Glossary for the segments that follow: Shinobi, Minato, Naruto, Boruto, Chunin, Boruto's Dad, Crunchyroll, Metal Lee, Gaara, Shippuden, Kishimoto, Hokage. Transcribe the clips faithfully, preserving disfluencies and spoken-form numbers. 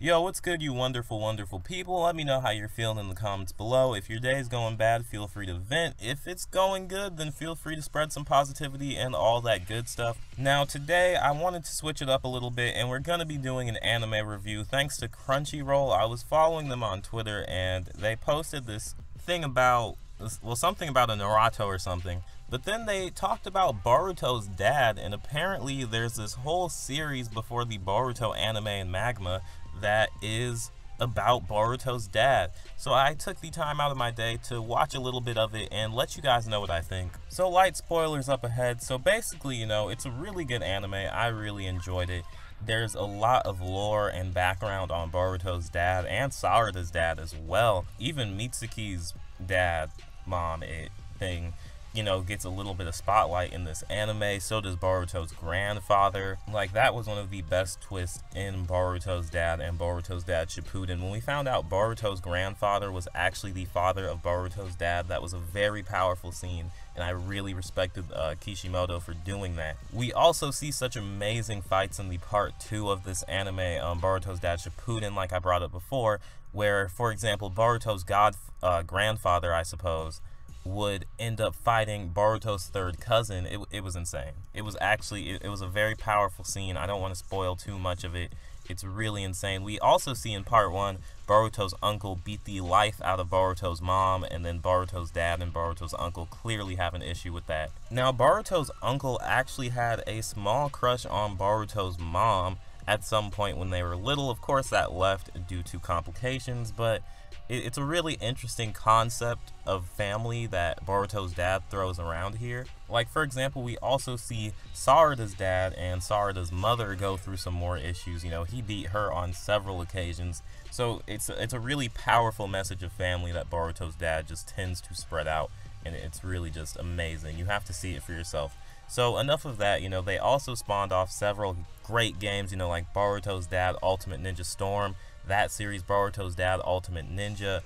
Yo, what's good, you wonderful, wonderful people? Let me know how you're feeling in the comments below. If your day is going bad, feel free to vent. If it's going good, then feel free to spread some positivity and all that good stuff. Now, today, I wanted to switch it up a little bit, and we're going to be doing an anime review. Thanks to Crunchyroll, I was following them on Twitter, and they posted this thing about, well, something about a Naruto or something. But then they talked about Boruto's dad, and apparently there's this whole series before the Boruto anime and manga that is about Boruto's dad. So I took the time out of my day to watch a little bit of it and let you guys know what I think. So light spoilers up ahead. So basically, you know, it's a really good anime. I really enjoyed it. There's a lot of lore and background on Boruto's dad and Sarada's dad as well. Even Mitsuki's dad, mom, it thing. You know, gets a little bit of spotlight in this anime. So does Boruto's grandfather. Like, that was one of the best twists in Boruto's dad and Boruto's dad Shippuden. When we found out Boruto's grandfather was actually the father of Boruto's dad, that was a very powerful scene, and I really respected uh, Kishimoto for doing that. We also see such amazing fights in the part two of this anime, um, Boruto's dad Shippuden, like I brought up before, where, for example, Boruto's god, uh, grandfather, I suppose, would end up fighting Boruto's third cousin. It, it was insane. It was actually, it, it was a very powerful scene. I don't want to spoil too much of it. It's really insane. We also see in part one, Boruto's uncle beat the life out of Boruto's mom, and then Boruto's dad and Boruto's uncle clearly have an issue with that. Now, Boruto's uncle actually had a small crush on Boruto's mom at some point when they were little. Of course, that left due to complications, but it's a really interesting concept of family that Boruto's dad throws around here. Like, for example, we also see Sarada's dad and Sarada's mother go through some more issues. You know, he beat her on several occasions. So it's a, it's a really powerful message of family that Boruto's dad just tends to spread out, and it's really just amazing. You have to see it for yourself. So enough of that. You know, they also spawned off several great games, you know, like Boruto's dad Ultimate Ninja Storm, that series, Boruto's dad Ultimate Ninja,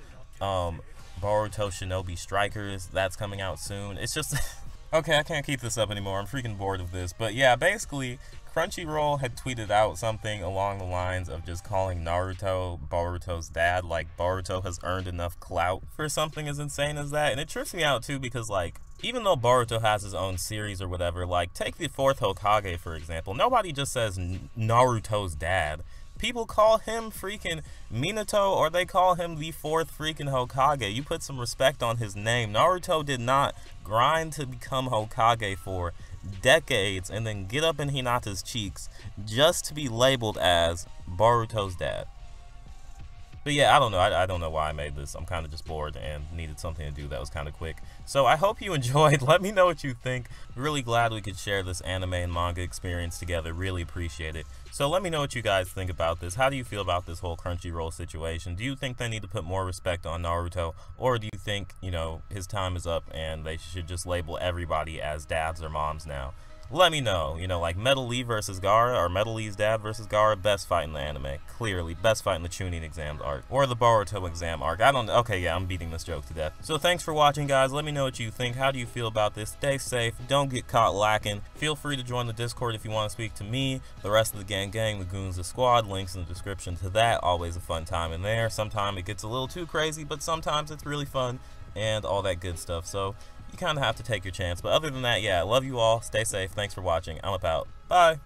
um, Boruto Shinobi Strikers, that's coming out soon. It's just, okay, I can't keep this up anymore, I'm freaking bored of this. But yeah, basically, Crunchyroll had tweeted out something along the lines of just calling Naruto Boruto's dad, like Boruto has earned enough clout for something as insane as that. And it trips me out too, because like, even though Boruto has his own series or whatever, like, take the fourth Hokage, for example. Nobody just says Naruto's dad. People call him freaking Minato, or they call him the fourth freaking Hokage. You put some respect on his name. Naruto did not grind to become Hokage for decades and then get up in Hinata's cheeks just to be labeled as Boruto's dad. But yeah, I don't know. I, I don't know why I made this. I'm kind of just bored and needed something to do that was kind of quick. So I hope you enjoyed. Let me know what you think. Really glad we could share this anime and manga experience together. Really appreciate it. So let me know what you guys think about this. How do you feel about this whole Crunchyroll situation? Do you think they need to put more respect on Naruto? Or do you think, you know, his time is up and they should just label everybody as dads or moms now? Let me know, you know, like Metal Lee versus Gaara, or Metal Lee's dad versus Gaara, best fight in the anime, clearly, best fight in the Chunin exam arc, or the Boruto exam arc, I don't, okay, yeah, I'm beating this joke to death. So thanks for watching, guys, let me know what you think, how do you feel about this, stay safe, don't get caught lacking, feel free to join the Discord if you want to speak to me, the rest of the gang gang, the goons, the squad, links in the description to that, always a fun time in there, sometimes it gets a little too crazy, but sometimes it's really fun, and all that good stuff, so you kind of have to take your chance. But other than that, yeah, I love you all. Stay safe. Thanks for watching. I'm up out. Bye.